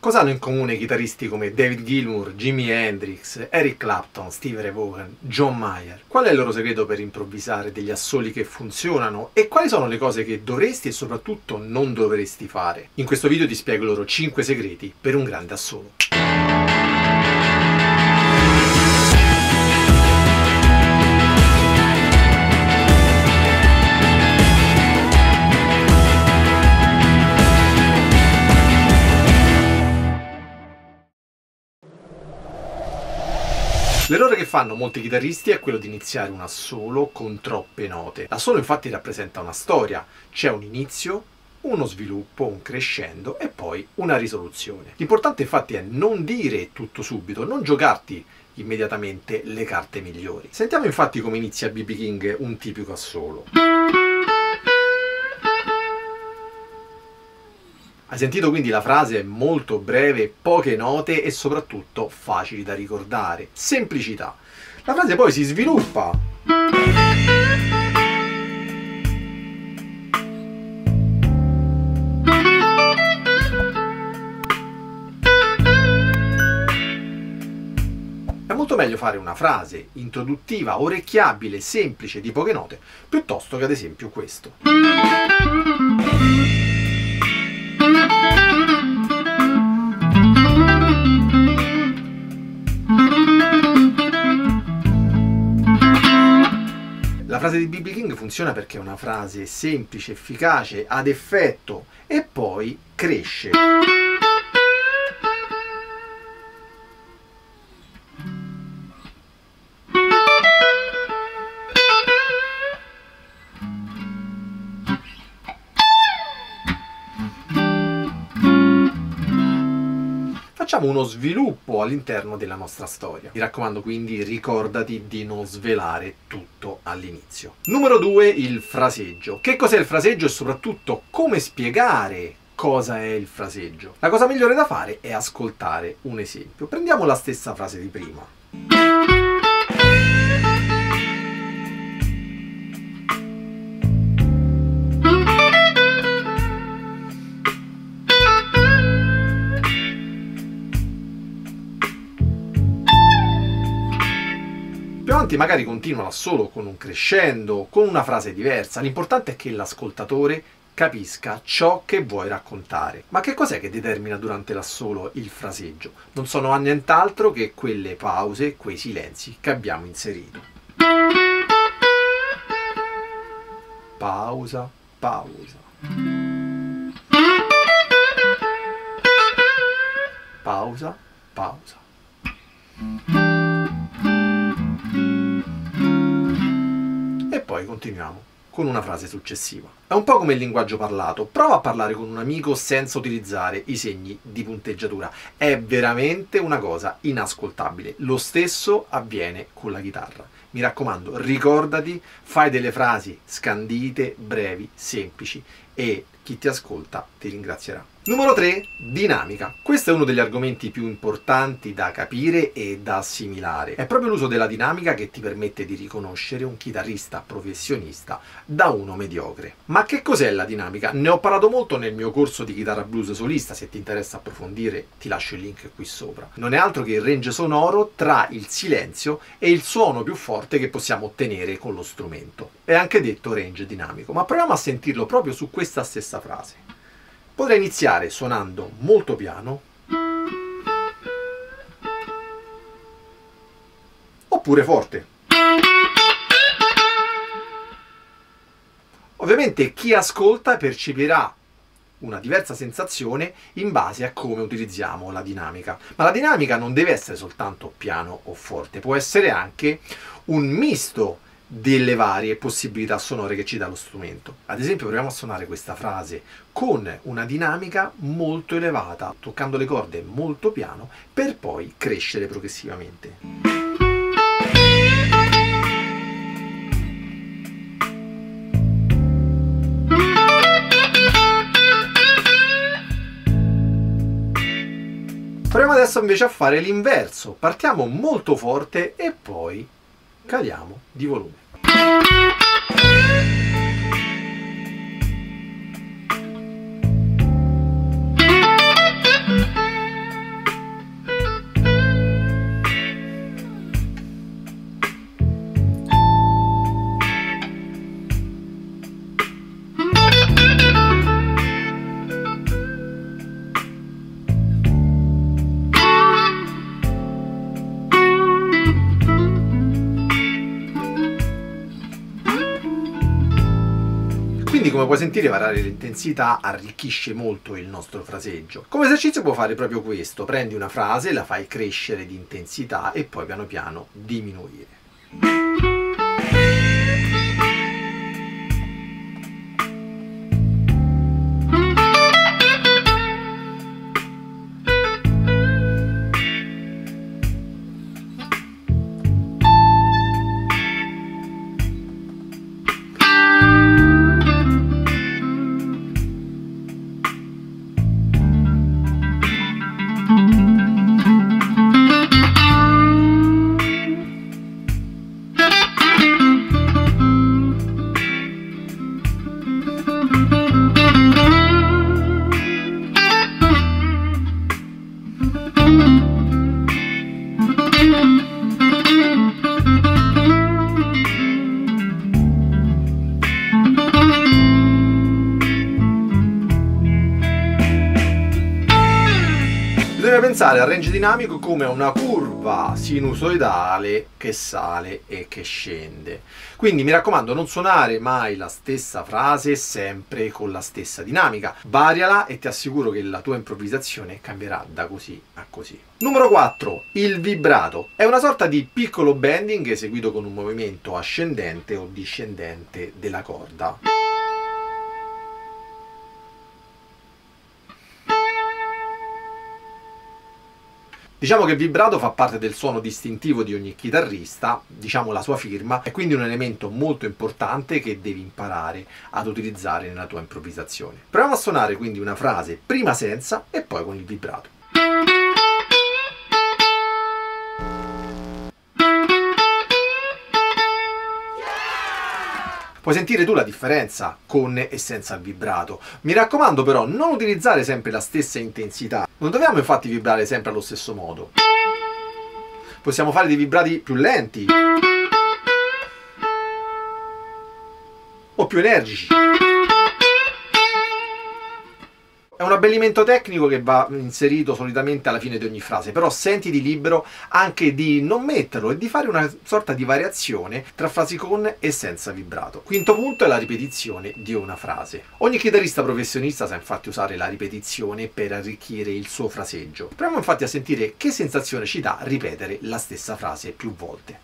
Cosa hanno in comune chitarristi come David Gilmour, Jimi Hendrix, Eric Clapton, Stevie Ray Vaughan, John Mayer? Qual è il loro segreto per improvvisare degli assoli che funzionano e quali sono le cose che dovresti e soprattutto non dovresti fare? In questo video ti spiego i loro 5 segreti per un grande assolo. L'errore che fanno molti chitarristi è quello di iniziare un assolo con troppe note. L'assolo infatti rappresenta una storia, c'è un inizio, uno sviluppo, un crescendo e poi una risoluzione. L'importante infatti è non dire tutto subito, non giocarti immediatamente le carte migliori. Sentiamo infatti come inizia BB King un tipico assolo. Hai sentito quindi la frase? Molto breve, poche note e soprattutto facili da ricordare. Semplicità. La frase poi si sviluppa. È molto meglio fare una frase introduttiva, orecchiabile, semplice, di poche note, piuttosto che ad esempio questo. La frase di BB King funziona perché è una frase semplice, efficace, ad effetto e poi cresce. Facciamo uno sviluppo all'interno della nostra storia. Mi raccomando quindi, ricordati di non svelare tutto all'inizio. Numero 2, il fraseggio. Che cos'è il fraseggio e soprattutto come spiegare cosa è il fraseggio? La cosa migliore da fare è ascoltare un esempio. Prendiamo la stessa frase di prima. Magari continua solo con un crescendo, con una frase diversa. L'importante è che l'ascoltatore capisca ciò che vuoi raccontare. Ma che cos'è che determina durante l'assolo il fraseggio? Non sono nient'altro che quelle pause, quei silenzi che abbiamo inserito. Pausa, pausa. Pausa, pausa. Poi continuiamo con una frase successiva. È un po' come il linguaggio parlato. Prova a parlare con un amico senza utilizzare i segni di punteggiatura. È veramente una cosa inascoltabile. Lo stesso avviene con la chitarra. Mi raccomando, ricordati, fai delle frasi scandite, brevi, semplici e chi ti ascolta ti ringrazierà. Numero 3, dinamica. Questo è uno degli argomenti più importanti da capire e da assimilare. È proprio l'uso della dinamica che ti permette di riconoscere un chitarrista professionista da uno mediocre. Ma che cos'è la dinamica? Ne ho parlato molto nel mio corso di chitarra blues solista, se ti interessa approfondire ti lascio il link qui sopra. Non è altro che il range sonoro tra il silenzio e il suono più forte che possiamo ottenere con lo strumento. È anche detto range dinamico, ma proviamo a sentirlo proprio su questa stessa frase. Potrei iniziare suonando molto piano oppure forte. Ovviamente chi ascolta percepirà una diversa sensazione in base a come utilizziamo la dinamica. Ma la dinamica non deve essere soltanto piano o forte, può essere anche un misto delle varie possibilità sonore che ci dà lo strumento. Ad esempio proviamo a suonare questa frase con una dinamica molto elevata, toccando le corde molto piano per poi crescere progressivamente. Proviamo adesso invece a fare l'inverso, partiamo molto forte e poi caliamo di volume. come puoi sentire variare l'intensità arricchisce molto il nostro fraseggio. Come esercizio puoi fare proprio questo: prendi una frase, la fai crescere di intensità e poi piano piano diminuire. Bisogna pensare al range dinamico come a una curva sinusoidale che sale e che scende. Quindi mi raccomando, non suonare mai la stessa frase sempre con la stessa dinamica. Variala e ti assicuro che la tua improvvisazione cambierà da così a così. Numero 4. Il vibrato. È una sorta di piccolo bending eseguito con un movimento ascendente o discendente della corda. Diciamo che il vibrato fa parte del suono distintivo di ogni chitarrista, diciamo la sua firma, è quindi un elemento molto importante che devi imparare ad utilizzare nella tua improvvisazione. Proviamo a suonare quindi una frase prima senza e poi con il vibrato. Puoi sentire tu la differenza con e senza il vibrato. Mi raccomando però, non utilizzare sempre la stessa intensità. Non dobbiamo infatti vibrare sempre allo stesso modo. Possiamo fare dei vibrati più lenti o più energici. È un abbellimento tecnico che va inserito solitamente alla fine di ogni frase, però sentiti libero anche di non metterlo e di fare una sorta di variazione tra frasi con e senza vibrato. Quinto punto è la ripetizione di una frase. Ogni chitarrista professionista sa infatti usare la ripetizione per arricchire il suo fraseggio. Proviamo infatti a sentire che sensazione ci dà ripetere la stessa frase più volte.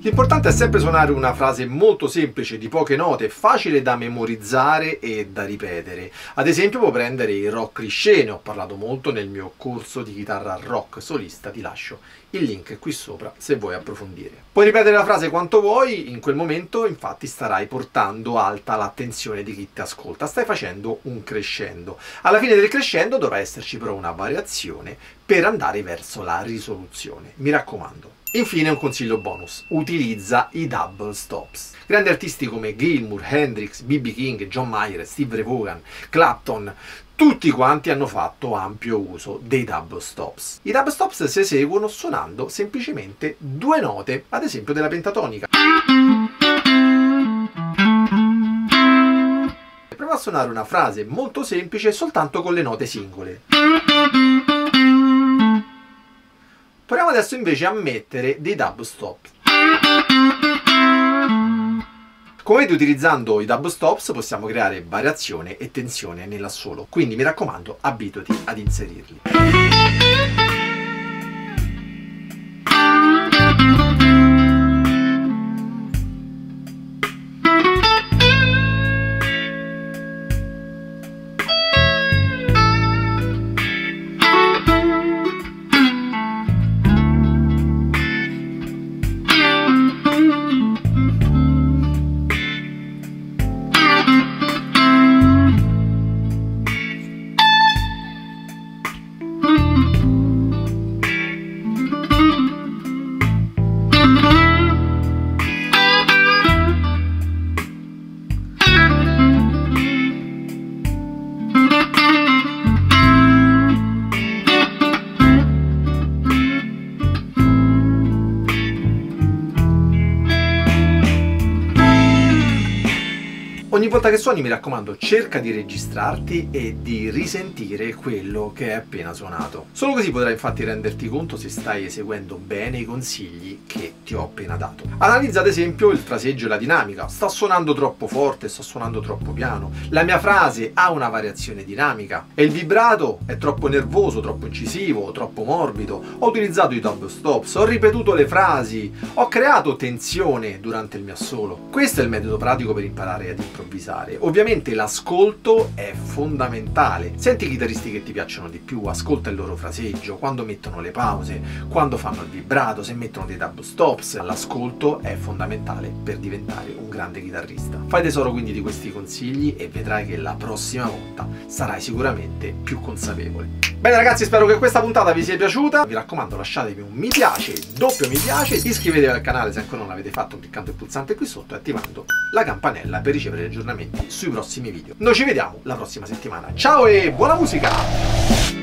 L'importante è sempre suonare una frase molto semplice, di poche note, facile da memorizzare e da ripetere. Ad esempio puoi prendere il rock cliché, ne ho parlato molto nel mio corso di chitarra rock solista, ti lascio il link qui sopra se vuoi approfondire. Puoi ripetere la frase quanto vuoi, in quel momento infatti starai portando alta l'attenzione di chi ti ascolta, stai facendo un crescendo. Alla fine del crescendo dovrà esserci però una variazione per andare verso la risoluzione, mi raccomando. Infine un consiglio bonus: utilizza i double stops. Grandi artisti come Gilmour, Hendrix, BB King, John Mayer, Stevie Ray Vaughan, Clapton, tutti quanti hanno fatto ampio uso dei double stops. I double stops si eseguono suonando semplicemente due note, ad esempio della pentatonica. Prova a suonare una frase molto semplice soltanto con le note singole. Proviamo adesso invece a mettere dei dub stop. Come vedi, utilizzando i dub stops possiamo creare variazione e tensione nell'assolo, quindi mi raccomando, abituati ad inserirli. ogni volta che suoni, mi raccomando, cerca di registrarti e di risentire quello che hai appena suonato. Solo così potrai infatti renderti conto se stai eseguendo bene i consigli che ti ho appena dato. Analizza ad esempio il fraseggio e la dinamica. Sto suonando troppo forte, sto suonando troppo piano. La mia frase ha una variazione dinamica. E il vibrato è troppo nervoso, troppo incisivo, troppo morbido. Ho utilizzato i double stops, ho ripetuto le frasi, ho creato tensione durante il mio assolo. Questo è il metodo pratico per imparare ad improvvisare. Ovviamente l'ascolto è fondamentale. Senti i chitarristi che ti piacciono di più, ascolta il loro fraseggio, quando mettono le pause, quando fanno il vibrato, se mettono dei double stops. L'ascolto è fondamentale per diventare un grande chitarrista. Fai tesoro quindi di questi consigli e vedrai che la prossima volta sarai sicuramente più consapevole. Bene ragazzi, spero che questa puntata vi sia piaciuta. Vi raccomando, lasciatevi un mi piace, doppio mi piace, iscrivetevi al canale se ancora non l'avete fatto cliccando il pulsante qui sotto e attivando la campanella per ricevere aggiornamenti sui prossimi video. Noi ci vediamo la prossima settimana. Ciao e buona musica!